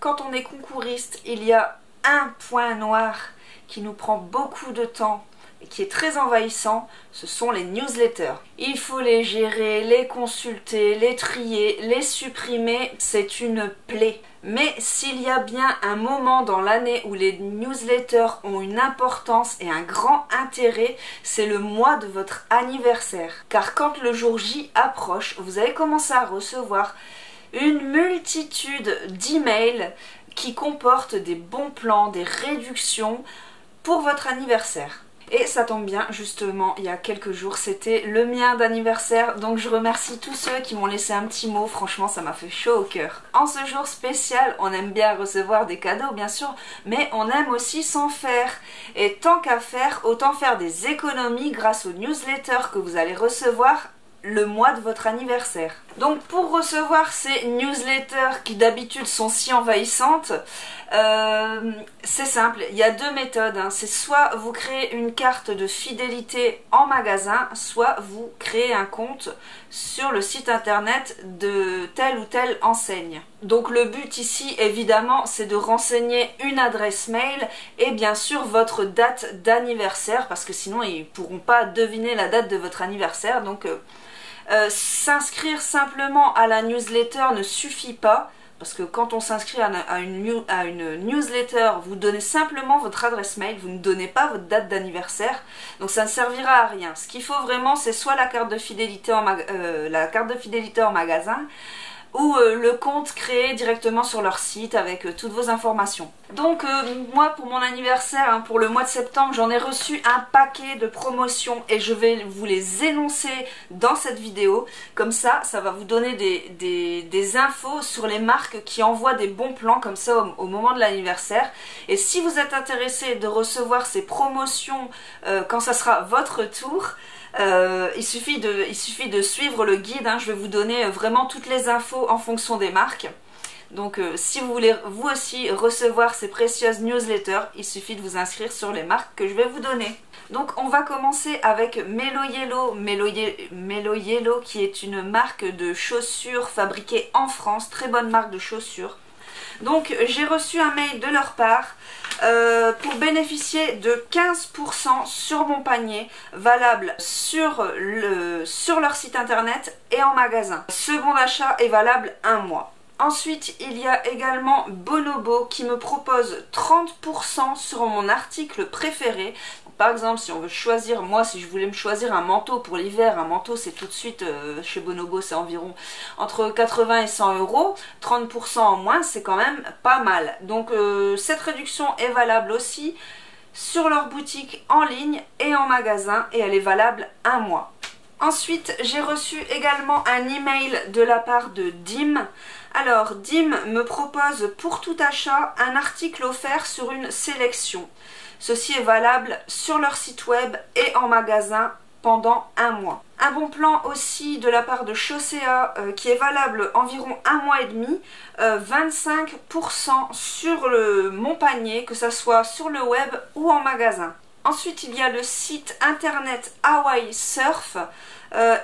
Quand on est concouriste, il y a un point noir qui nous prend beaucoup de temps et qui est très envahissant, ce sont les newsletters. Il faut les gérer, les consulter, les trier, les supprimer, c'est une plaie. Mais s'il y a bien un moment dans l'année où les newsletters ont une importance et un grand intérêt, c'est le mois de votre anniversaire. Car quand le jour J approche, vous allez commencer à recevoir une multitude d'emails qui comportent des bons plans, des réductions pour votre anniversaire. Et ça tombe bien, justement, il y a quelques jours, c'était le mien d'anniversaire, donc je remercie tous ceux qui m'ont laissé un petit mot, franchement ça m'a fait chaud au cœur. En ce jour spécial, on aime bien recevoir des cadeaux bien sûr, mais on aime aussi s'en faire. Et tant qu'à faire, autant faire des économies grâce aux newsletters que vous allez recevoir le mois de votre anniversaire. Donc pour recevoir ces newsletters qui d'habitude sont si envahissantes, c'est simple, il y a deux méthodes, hein. C'est soit vous créez une carte de fidélité en magasin, soit vous créez un compte sur le site internet de telle ou telle enseigne. Donc le but ici évidemment c'est de renseigner une adresse mail et bien sûr votre date d'anniversaire, parce que sinon ils ne pourront pas deviner la date de votre anniversaire. Donc s'inscrire simplement à la newsletter ne suffit pas, parce que quand on s'inscrit à une newsletter, vous donnez simplement votre adresse mail, vous ne donnez pas votre date d'anniversaire, donc ça ne servira à rien. Ce qu'il faut vraiment, c'est soit la carte de fidélité en magasin, ou le compte créé directement sur leur site avec toutes vos informations. Donc moi pour mon anniversaire, hein, pour le mois de septembre, j'en ai reçu un paquet de promotions et je vais vous les énoncer dans cette vidéo. Comme ça, ça va vous donner des infos sur les marques qui envoient des bons plans comme ça au moment de l'anniversaire. Et si vous êtes intéressé de recevoir ces promotions quand ça sera votre tour, il suffit de suivre le guide, hein. Je vais vous donner vraiment toutes les infos en fonction des marques. Donc si vous voulez vous aussi recevoir ces précieuses newsletters, il suffit de vous inscrire sur les marques que je vais vous donner. Donc on va commencer avec Mellow Yellow qui est une marque de chaussures fabriquée en France, très bonne marque de chaussures. Donc j'ai reçu un mail de leur part pour bénéficier de 15% sur mon panier, valable sur leur site internet et en magasin. Ce bon d'achat est valable un mois. Ensuite, il y a également Bonobo qui me propose 30% sur mon article préféré. Par exemple, si on veut choisir, moi si je voulais me choisir un manteau pour l'hiver, un manteau c'est tout de suite, chez Bonobo c'est environ entre 80 et 100 euros, 30% en moins c'est quand même pas mal. Donc cette réduction est valable aussi sur leur boutique en ligne et en magasin et elle est valable un mois. Ensuite, j'ai reçu également un email de la part de Dim. Alors, Dim me propose pour tout achat un article offert sur une sélection. Ceci est valable sur leur site web et en magasin pendant un mois. Un bon plan aussi de la part de Chausséa qui est valable environ un mois et demi, 25% sur mon panier, que ça soit sur le web ou en magasin. Ensuite, il y a le site internet Hawaii Surf.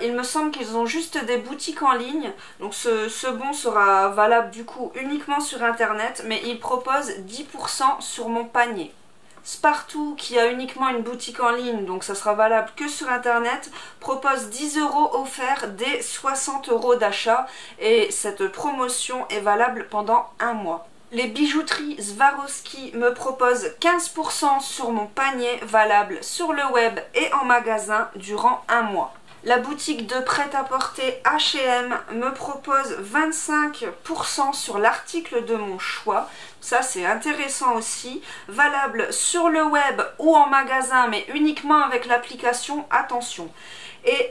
Il me semble qu'ils ont juste des boutiques en ligne, donc ce bon sera valable du coup uniquement sur internet, mais ils proposent 10% sur mon panier. Spartoo, qui a uniquement une boutique en ligne, donc ça sera valable que sur internet, propose 10 euros offerts dès 60 euros d'achat et cette promotion est valable pendant un mois. Les bijouteries Swarovski me proposent 15% sur mon panier, valable sur le web et en magasin durant un mois. La boutique de prêt-à-porter H&M me propose 25% sur l'article de mon choix. Ça c'est intéressant aussi, valable sur le web ou en magasin mais uniquement avec l'application, attention. Et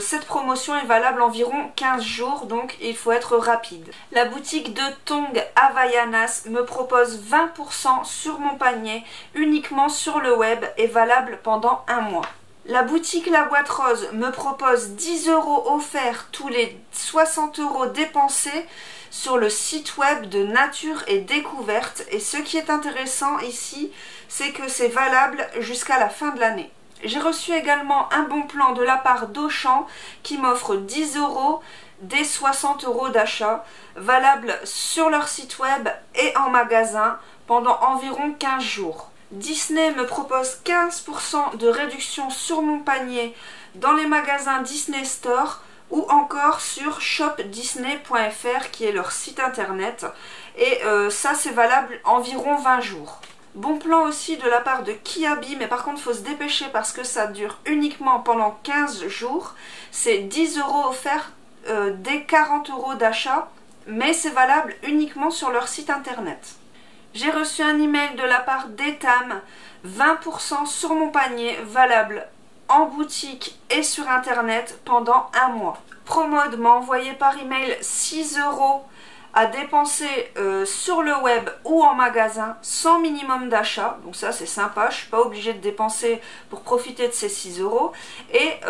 cette promotion est valable environ 15 jours, donc il faut être rapide. La boutique de tongs Havaianas me propose 20% sur mon panier, uniquement sur le web et valable pendant un mois. La boutique La Boîte Rose me propose 10 euros offerts tous les 60 euros dépensés sur le site web de Nature et Découverte. Et ce qui est intéressant ici, c'est que c'est valable jusqu'à la fin de l'année. J'ai reçu également un bon plan de la part d'Auchan qui m'offre 10 € des 60 € d'achat, valable sur leur site web et en magasin pendant environ 15 jours. Disney me propose 15% de réduction sur mon panier dans les magasins Disney Store ou encore sur shopdisney.fr qui est leur site internet, et ça c'est valable environ 20 jours. Bon plan aussi de la part de Kiabi, mais par contre faut se dépêcher parce que ça dure uniquement pendant 15 jours. C'est 10 € offerts des 40 € d'achat, mais c'est valable uniquement sur leur site internet. J'ai reçu un email de la part d'Etam, 20% sur mon panier, valable en boutique et sur internet pendant un mois. Promode m'a envoyé par email 6 € à dépenser sur le web ou en magasin sans minimum d'achat. Donc ça c'est sympa, je suis pas obligée de dépenser pour profiter de ces 6 €. Et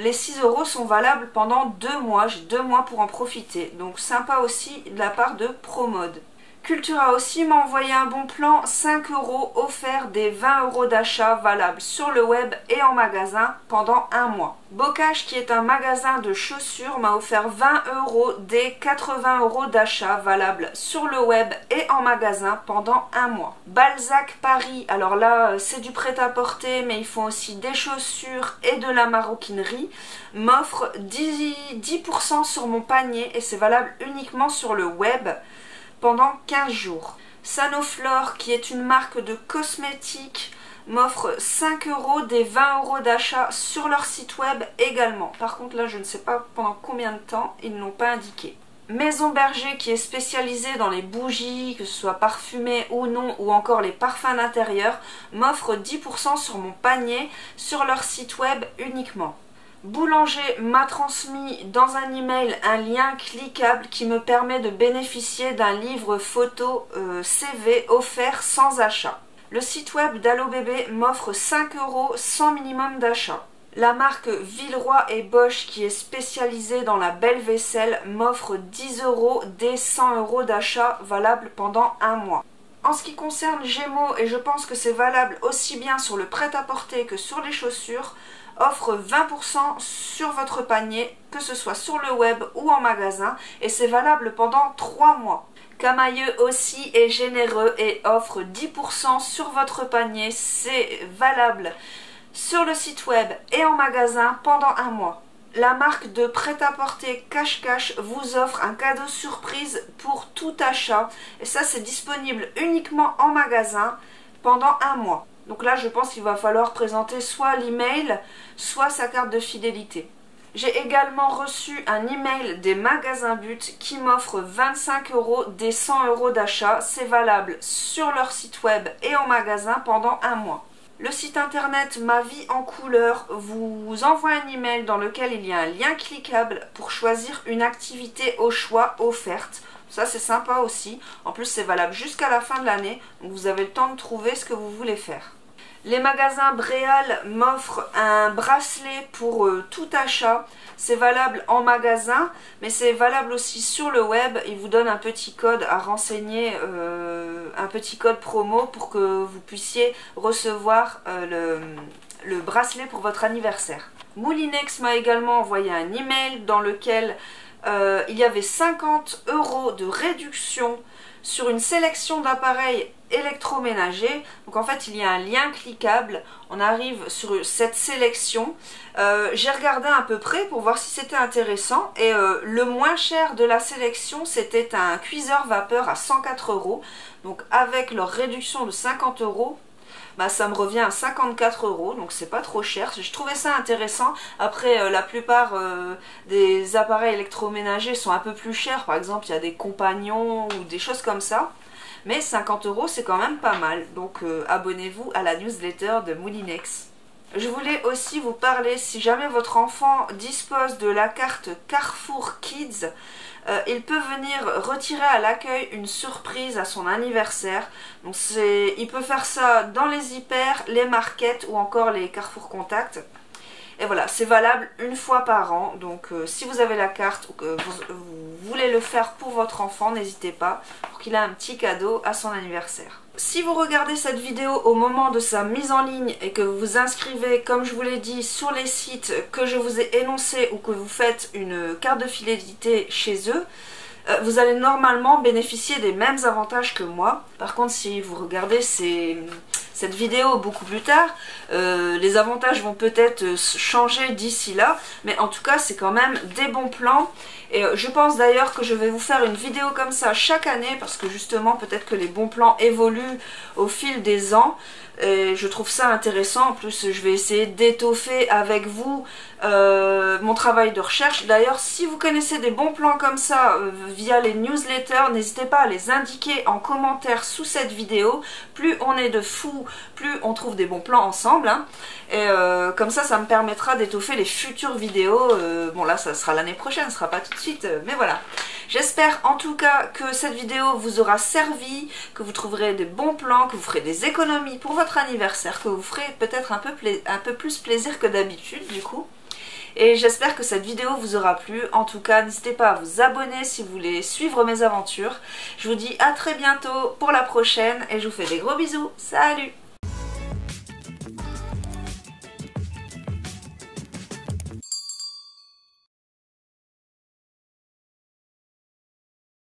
les 6 € sont valables pendant 2 mois, j'ai 2 mois pour en profiter. Donc sympa aussi de la part de Promode. Cultura aussi m'a envoyé un bon plan, 5 € offert des 20 € d'achat valables sur le web et en magasin pendant un mois. Bocage, qui est un magasin de chaussures, m'a offert 20 € des 80 € d'achat valables sur le web et en magasin pendant un mois. Balzac Paris, alors là c'est du prêt-à-porter mais ils font aussi des chaussures et de la maroquinerie, m'offre 10% sur mon panier et c'est valable uniquement sur le web pendant 15 jours. Sanoflore, qui est une marque de cosmétiques, m'offre 5 € des 20 € d'achat sur leur site web également. Par contre là je ne sais pas pendant combien de temps, ils ne l'ont pas indiqué. Maison Berger, qui est spécialisée dans les bougies, que ce soit parfumées ou non, ou encore les parfums d'intérieur, m'offre 10% sur mon panier sur leur site web uniquement. Boulanger m'a transmis dans un email un lien cliquable qui me permet de bénéficier d'un livre photo CV offert sans achat. Le site web d'Allo Bébé m'offre 5 € sans minimum d'achat. La marque Villeroy et Bosch, qui est spécialisée dans la belle vaisselle, m'offre 10 € des 100 € d'achat valables pendant un mois. En ce qui concerne Gémo, et je pense que c'est valable aussi bien sur le prêt-à-porter que sur les chaussures, offre 20% sur votre panier, que ce soit sur le web ou en magasin, et c'est valable pendant 3 mois. Camaïeu aussi est généreux et offre 10% sur votre panier, c'est valable sur le site web et en magasin pendant un mois. La marque de prêt-à-porter Cache-Cache vous offre un cadeau surprise pour tout achat, et ça c'est disponible uniquement en magasin pendant un mois. Donc là je pense qu'il va falloir présenter soit l'email, soit sa carte de fidélité. J'ai également reçu un email des magasins But qui m'offre 25 € des 100 € d'achat, c'est valable sur leur site web et en magasin pendant un mois. Le site internet Ma vie en couleur vous envoie un email dans lequel il y a un lien cliquable pour choisir une activité au choix offerte. Ça c'est sympa aussi, en plus c'est valable jusqu'à la fin de l'année, donc vous avez le temps de trouver ce que vous voulez faire. Les magasins Bréal m'offrent un bracelet pour tout achat, c'est valable en magasin, mais c'est valable aussi sur le web. Ils vous donnent un petit code à renseigner, un petit code promo pour que vous puissiez recevoir le bracelet pour votre anniversaire. Moulinex m'a également envoyé un email dans lequel il y avait 50 € de réduction sur une sélection d'appareils électroménagers. Donc en fait il y a un lien cliquable, on arrive sur cette sélection. J'ai regardé à peu près pour voir si c'était intéressant, et le moins cher de la sélection c'était un cuiseur vapeur à 104 €. Donc avec leur réduction de 50 €, bah, ça me revient à 54 €, donc c'est pas trop cher. Je trouvais ça intéressant. Après la plupart des appareils électroménagers sont un peu plus chers, par exemple il y a des compagnons ou des choses comme ça, mais 50 € c'est quand même pas mal. Donc abonnez-vous à la newsletter de Moulinex. Je voulais aussi vous parler, si jamais votre enfant dispose de la carte Carrefour Kids, il peut venir retirer à l'accueil une surprise à son anniversaire. Donc il peut faire ça dans les hyper, les markets ou encore les Carrefour Contact. Et voilà, c'est valable une fois par an. Donc si vous avez la carte ou que vous voulez le faire pour votre enfant, n'hésitez pas, pour qu'il ait un petit cadeau à son anniversaire. Si vous regardez cette vidéo au moment de sa mise en ligne et que vous vous inscrivez, comme je vous l'ai dit, sur les sites que je vous ai énoncés ou que vous faites une carte de fidélité chez eux, vous allez normalement bénéficier des mêmes avantages que moi. Par contre, si vous regardez cette vidéo beaucoup plus tard, les avantages vont peut-être changer d'ici là, mais en tout cas c'est quand même des bons plans. Et je pense d'ailleurs que je vais vous faire une vidéo comme ça chaque année, parce que justement peut-être que les bons plans évoluent au fil des ans. Et je trouve ça intéressant. En plus, je vais essayer d'étoffer avec vous mon travail de recherche. D'ailleurs, si vous connaissez des bons plans comme ça via les newsletters, n'hésitez pas à les indiquer en commentaire sous cette vidéo. Plus on est de fous, plus on trouve des bons plans ensemble, hein. Et comme ça, ça me permettra d'étoffer les futures vidéos. Bon là, ça sera l'année prochaine, ce sera pas tout de suite, mais voilà. J'espère en tout cas que cette vidéo vous aura servi, que vous trouverez des bons plans, que vous ferez des économies pour votre anniversaire, que vous ferez peut-être un peu plus plaisir que d'habitude du coup. Et j'espère que cette vidéo vous aura plu. En tout cas, n'hésitez pas à vous abonner si vous voulez suivre mes aventures. Je vous dis à très bientôt pour la prochaine et je vous fais des gros bisous. Salut!